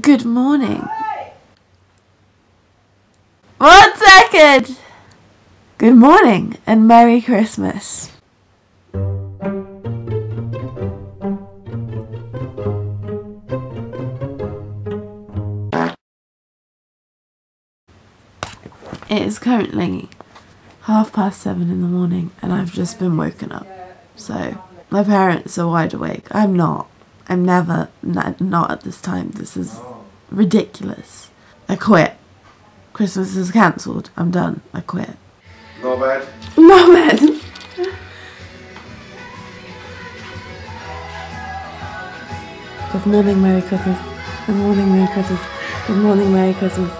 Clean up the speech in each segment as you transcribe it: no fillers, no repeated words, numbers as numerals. Good morning. Right. 1 second. Good morning and Merry Christmas. It is currently 7:30 in the morning and I've just been woken up. So my parents are wide awake. I'm not. I'm never not at this time. This is ridiculous. I quit. Christmas is cancelled. I'm done. I quit. Not bad. Not bad. Good morning, Merry Christmas. Good morning, Merry Christmas. Good morning, Merry Christmas.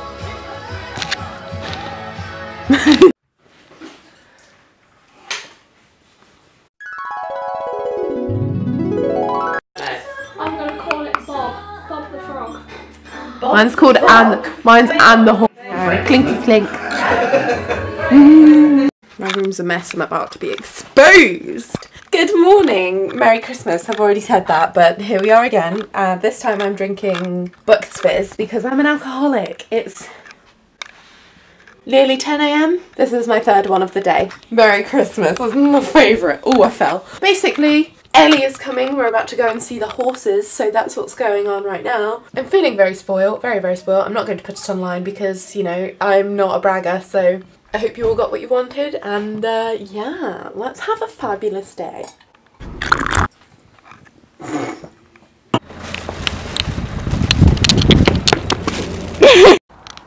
Mine's called Anne. Mine's Anne the Horn. Clinky clink. My room's a mess. I'm about to be exposed. Good morning. Merry Christmas. I've already said that, but here we are again. This time I'm drinking Bucks Fizz because I'm an alcoholic. It's nearly 10 AM. This is my third one of the day. Merry Christmas. That's my favourite. Oh, I fell. Basically, Ellie is coming, we're about to go and see the horses, so that's what's going on right now. I'm feeling very spoiled, very, very spoiled. I'm not going to put it online because, you know, I'm not a bragger, so I hope you all got what you wanted, and yeah, let's have a fabulous day.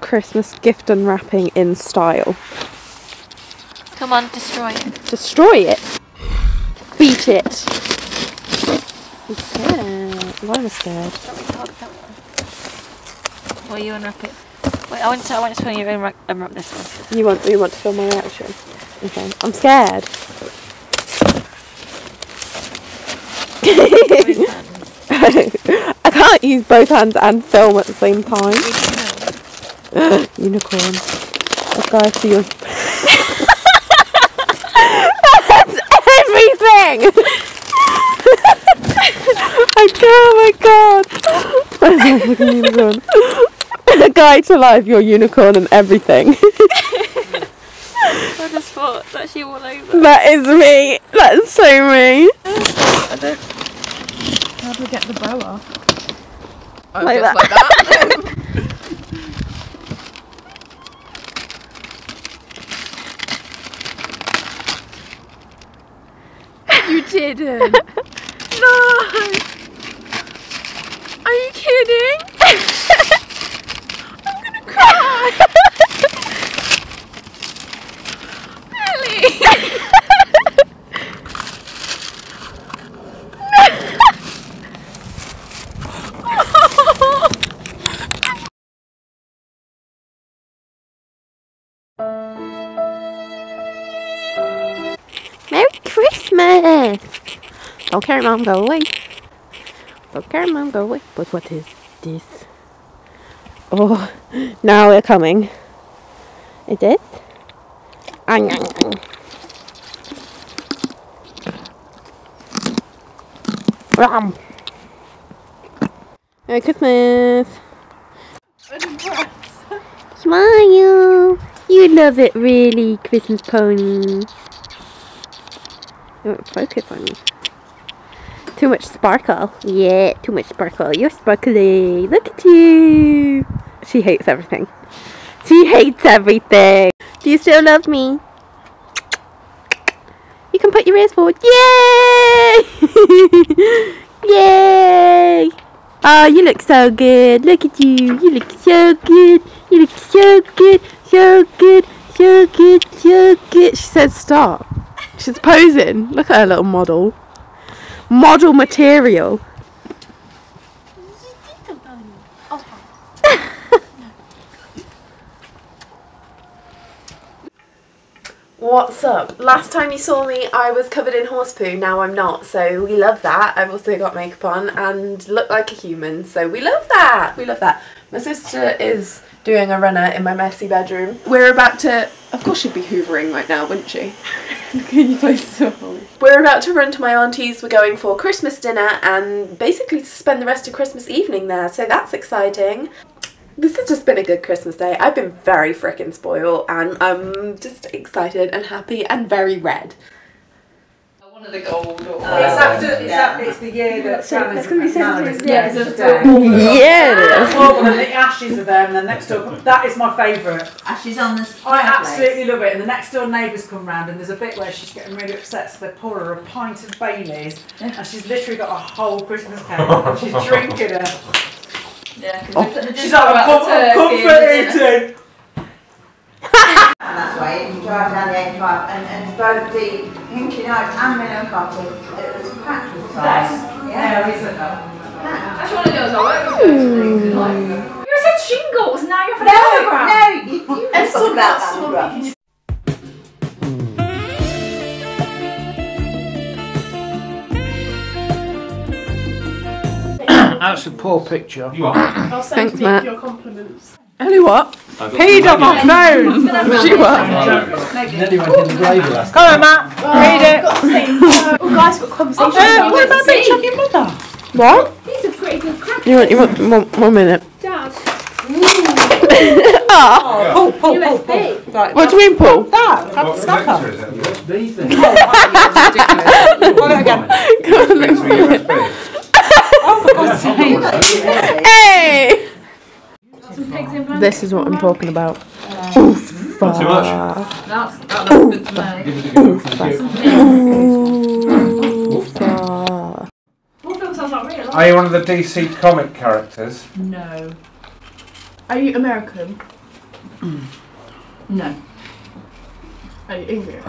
Christmas gift unwrapping in style. Come on, destroy it. Destroy it? Beat it. I'm scared. Why am I scared? Well, you unwrap it. Wait, I want to film you unwrap this one. You want to film my reaction? Okay. I'm scared. I can't use both hands and film at the same time. Unicorn. A guy for your. Oh my god! A guide to life, your unicorn and everything. I just thought that's you all over. That is me. That's so me. How do we get the bow off? Oh, like that. Like that. You didn't. No. Are you kidding? I'm gonna cry. Ellie. Merry Christmas. Okay, Mom, go away. Okay, Mum, go away. But what is this? Oh, now we're coming. Is it? Ram. Merry Christmas. Smile. You love it, really, Christmas pony. Don't focus on me. Too much sparkle. Yeah, too much sparkle. You're sparkly. Look at you. She hates everything. She hates everything. Do you still love me? You can put your ears forward. Yay! Yay! Oh, you look so good. Look at you. You look so good. You look so good. So good. So good. So good. She said stop. She's posing. Look at her little model. Model material. What's up? Last time you saw me, I was covered in horse poo. Now I'm not, so we love that. I've also got makeup on and look like a human, so we love that. We love that. My sister is doing a runner in my messy bedroom. We're about to... Of course she'd be hoovering right now, wouldn't she? Can you play so? We're about to run to my auntie's. We're going for Christmas dinner and basically to spend the rest of Christmas evening there, so that's exciting. This has just been a good Christmas day. I've been very frickin' spoiled and I'm just excited and happy and very red. Of the gold or it's the year that Santa's going to be Santa's and the ashes are there, and the next door, that is my favourite. Ashes on the fireplace. I absolutely love it, and the next door neighbours come round and there's a bit where she's getting really upset, so they pour her a pint of Baileys and she's literally got a whole Christmas cake and she's drinking her. Yeah, she's like, I'm comfort eating. And that's why you can drive down the A5 and both the Hinkley Knights and Minnow Cottage, it was packed with size. Yeah, there isn't that. I just want to do as I work with those. You said shingles, now you're for the telegram. No, you and talk about that. That's a poor picture. You are. I'll send Nick your compliments. Only what? Peed on my phone! She what? Come on, Matt! Read it! Oh, guys, what conversation? What about bitch on your mother? What? These are pretty good crackers. You want 1 minute. Dad. Oh, pull. Right, what do you mean, pull? That. Grab the scupper. Come on, oh, for God's sake. Hey! This is what I'm talking about. Oof. Not too much. That's good to know. Oof. What film sounds like real? Are you one of the DC comic characters? No. Are you American? No. Are you English?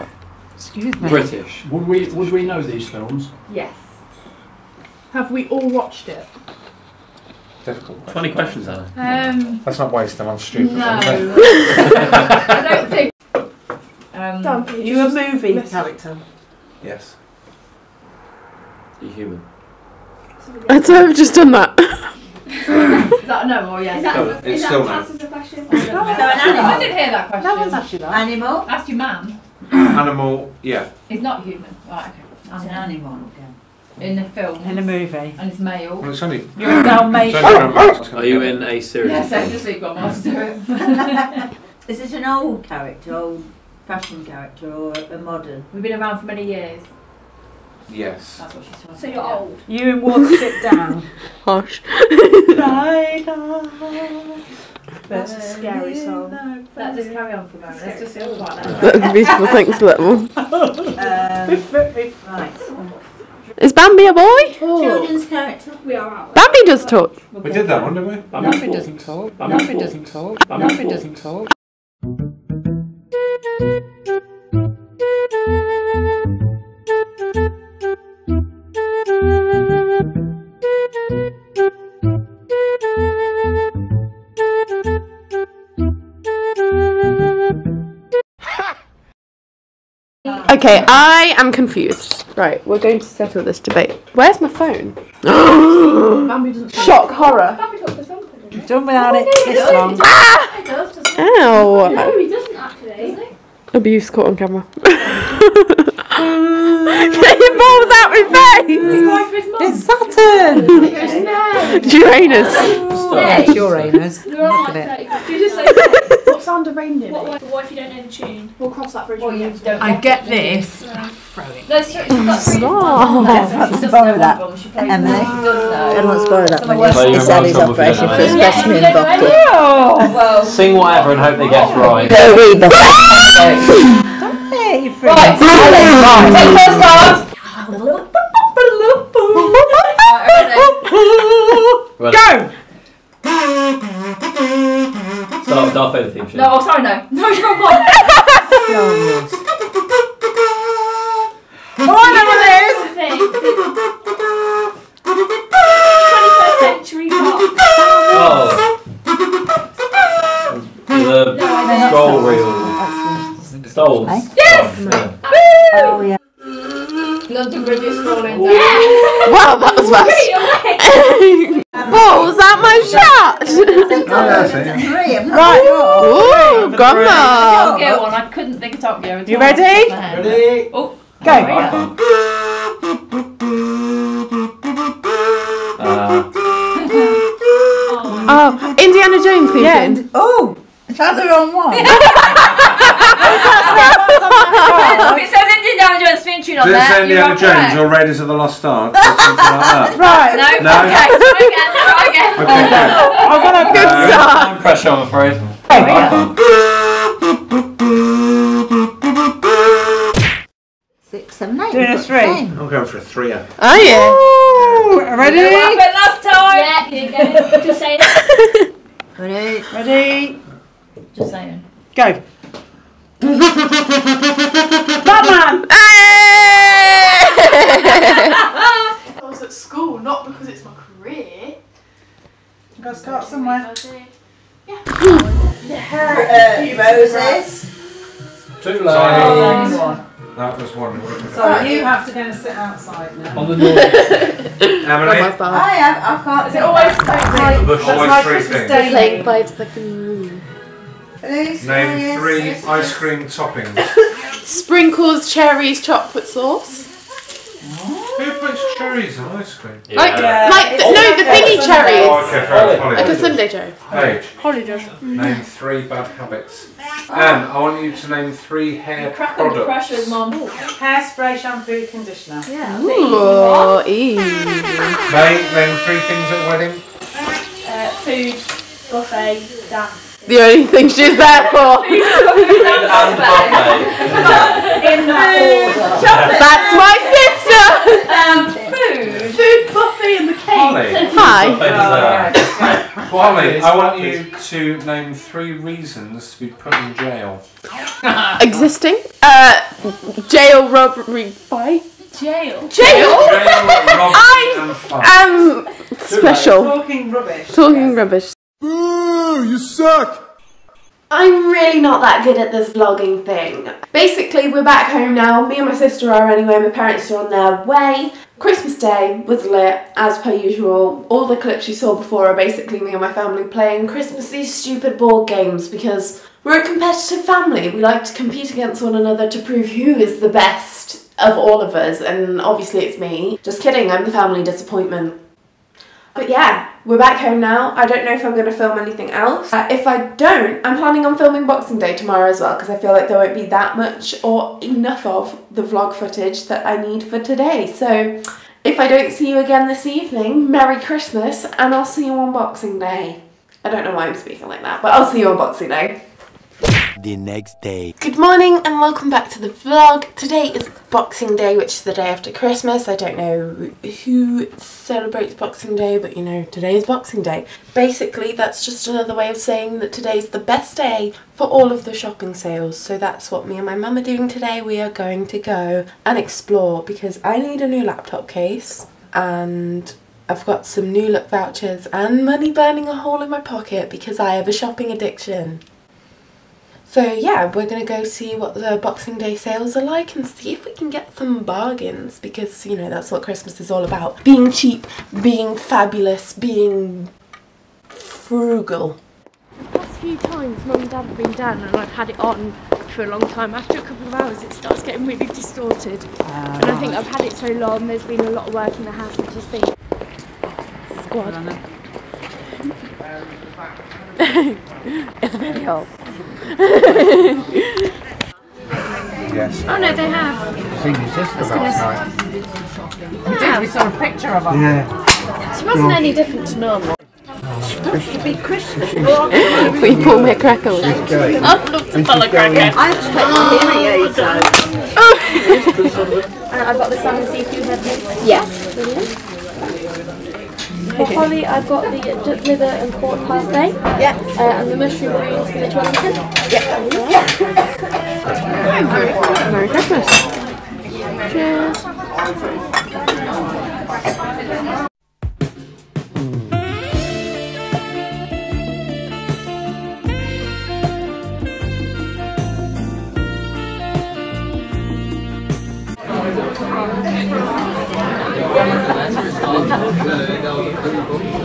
Excuse me. British. Would we know these films? Yes. Have we all watched it? Difficult question. 20 questions, Anna. Let's not waste them on stupid. No. I don't think. Are you a movie character? Yes. Are you human? I'd say I've just done that. Is that a no or yes? Is that still no. Is that question? No, an animal. I didn't hear that question. That was actually that. Animal? Asked you, man. Animal, yeah. He's not human. Right, okay. It's an animal again. In the film. In the movie. And it's male. Well, it's only... You're now male. Are you in a series? Yes, I just think got master it. Is it an old character, old-fashioned character, or a modern? We've been around for many years. Yes. That's what she's talking about. So you're old. You in Watership Down. Hush. That's a scary song. Let's just carry on for a moment. Let's just feel about that. That was beautiful. Thanks for that one. Right. Is Bambi a boy? Oh. Children's character. We are out. Bambi does talk. We did that one, didn't we? Bambi doesn't talk. Bambi doesn't talk. Bambi doesn't talk. Okay, I am confused. Right, we're going to settle this debate. Where's my phone? Shock, horror. Done without it. It's long. Ow. No, he doesn't actually. Abuse caught on camera. Get your balls out with face! It's Saturn! Uranus. It's Uranus. Look at it. What sound of reindeer? What if you don't know the tune? We'll cross that bridge. I get this. Throw it. Stop! Let's borrow that. Emily. Let's borrow that one. It's Ellie's operation for a specimen doctor. Sing whatever and hope they get right. Don't read the don't pay for it. Take first card. Go! Start Darth Vader theme. No, oh, sorry, no. No, you're wrong one. Oh, I know what it is. 21st century pop. Oh. The scroll reel. Stoles. Yes! Yeah. Oh, yeah. London Bridge is falling down. Yeah. Wow, that was fast. Balls out my shot! Right. Ooh, gone now. Tokyo one. I couldn't think of Tokyo at all. You ready? Ready. Oh, go. Oh, Indiana Jones theme. Yeah. Oh, is that the wrong one? It says Indiana Jones theme tune on there. Does it say Indiana Jones or Raiders of the Lost Star? Or something like that? Right. No. Okay. Try again. Okay. I've got a good start. No pressure, I'm afraid. Oh, 6, 7, 8. Doing a 3. I'm going for a 3. Are you? Ooh, ready? You did it last time. Yeah. Here you go. Just saying. Ready. Just saying. Go. Batman! I was at school, not because it's my career. You've got to start somewhere. Yeah. Roses. Too late. That was one. So you have to go and sit outside now. On the door. Emily? I am. I can't. Is it always the same thing? It's like 5 seconds. Name 3 ice cream toppings. Sprinkles, cherries, chocolate sauce. Oh. Who puts cherries on ice cream? Yeah. The thingy cherries. Oh, okay, like a Sunday Joe. Page. Name 3 bad habits. Anne, I want you to name 3 hair products. Hairspray, shampoo, conditioner. Yeah. Ooh, easy. Name 3 things at wedding. Food, buffet, dance. The only thing she's there for. In that order. That's my sister. Food, buffet, and the cake. Holly, I want you to name 3 reasons to be put in jail. Existing. Jail, robbery, fight. Jail. I am special. Talking rubbish. Ooh, you suck! I'm really not that good at this vlogging thing. Basically, we're back home now. Me and my sister are anyway. My parents are on their way. Christmas Day was lit, as per usual. All the clips you saw before are basically me and my family playing Christmassy stupid board games because we're a competitive family. We like to compete against one another to prove who is the best of all of us, and obviously it's me. Just kidding, I'm the family disappointment. But yeah, we're back home now. I don't know if I'm going to film anything else. If I don't, I'm planning on filming Boxing Day tomorrow as well because I feel like there won't be that much or enough of the vlog footage that I need for today. So if I don't see you again this evening, Merry Christmas and I'll see you on Boxing Day. I don't know why I'm speaking like that, but I'll see you on Boxing Day. The next day. Good morning and welcome back to the vlog. Today is Boxing Day, which is the day after Christmas. I don't know who celebrates Boxing Day, but you know, today is Boxing Day. Basically, that's just another way of saying that today's the best day for all of the shopping sales. So that's what me and my mum are doing today. We are going to go and explore because I need a new laptop case and I've got some new look vouchers and money burning a hole in my pocket because I have a shopping addiction. So yeah, we're going to go see what the Boxing Day sales are like and see if we can get some bargains because, you know, that's what Christmas is all about. Being cheap, being fabulous, being frugal. The past few times Mum and Dad have been down and I've had it on for a long time. After a couple of hours it starts getting really distorted. And I think I've had it so long, there's been a lot of work in the house and just think, squad. It's really old. Yes. Oh no, they have. Seen your sister last night. We did. We saw a picture of her. Yeah. She wasn't any different to normal. It's supposed to be Christmas. We pull my crackle. I'd love to pull a crackle. I expect to hear you. Oh. I've got this on and see if you have it. Yes. Brilliant. For Holly, I've got the duck liver and pork parfait. Yeah. And the mushroom and spinach wellington. Yeah. Merry Christmas. Cheers.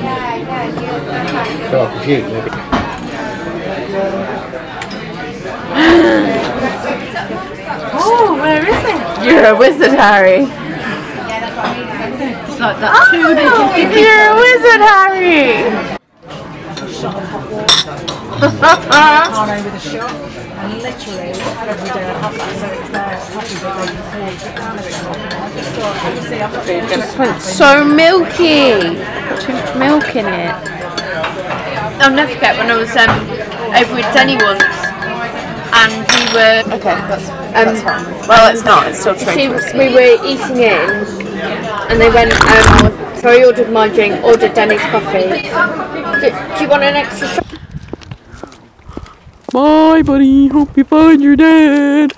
Yeah, yeah, yeah. Dark as you, maybe. Oh, where is it? You're a wizard, Harry. It's like that So milky. Too much milk in it. I'll never forget when I was over with Denny once, and we were that's fine. Well, it's not. It's still true. We were eating in, and they went. So I ordered my drink, ordered Denny's coffee. Do you want an extra shot? Bye, buddy. Hope you find your dad.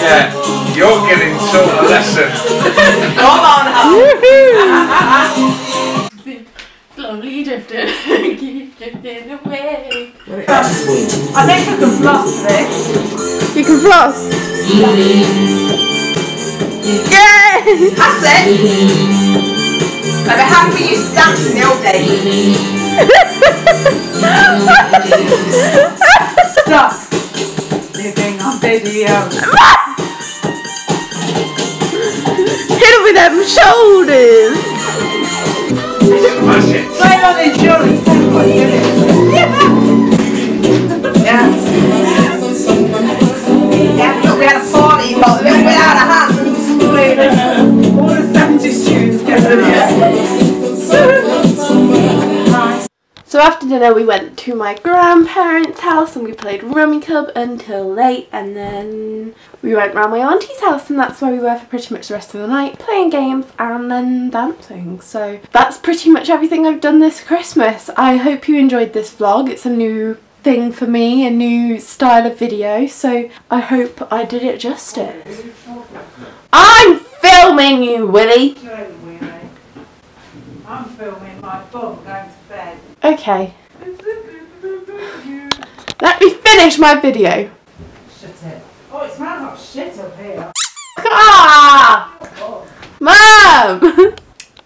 Yeah, you're getting so blessed. Come on, Al. Slowly drifting, keep drifting away. I think I can floss this. You can floss? Yes! That's it! I've been happy you dancing the old days. Stop living on video. Hit him with them shoulders. Smash it. Right on his shoulders. Yeah. Yeah, look, we had a party, but we had a hat. All the 70s tunes together. So after dinner we went to my grandparents' house and we played Rummy Club until late, and then we went round my auntie's house, and that's where we were for pretty much the rest of the night, playing games and then dancing. So that's pretty much everything I've done this Christmas. I hope you enjoyed this vlog. It's a new thing for me, a new style of video, so I hope I did it justice. I'm filming you, Willie! I'm filming my bum going to bed. Okay. Let me finish my video. Shut it. Oh, it smells like shit up here. Ah! Oh. Mum!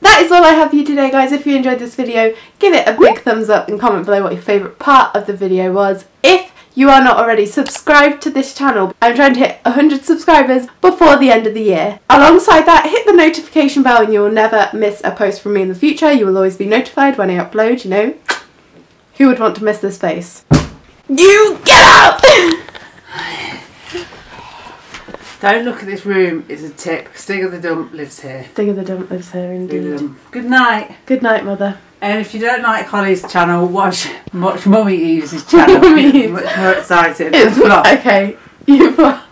That is all I have for you today, guys. If you enjoyed this video, give it a big thumbs up and comment below what your favourite part of the video was. If you are not already subscribed to this channel, I'm trying to hit 100 subscribers before the end of the year. Alongside that, hit the notification bell and you will never miss a post from me in the future. You will always be notified when I upload, you know. Who would want to miss this face? You get out! Don't look at this room, it's a tip. Stig of the Dump lives here. Stig of the Dump lives here, indeed. Good night. Good night, Mother. And if you don't like Holly's channel, watch Mummy Eve's channel. Mummy Eve's. Much more exciting. It's flop. Okay. You flop.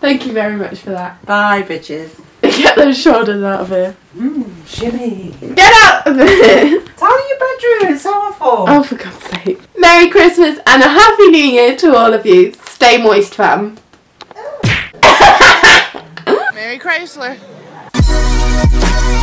Thank you very much for that. Bye, bitches. Get those shoulders out of here. Mmm, shimmy. Get out of here. Tidy your bedroom. It's awful. Oh, for God's sake. Merry Christmas and a Happy New Year to all of you. Stay moist, fam. Merry Chrysler. We'll be right back.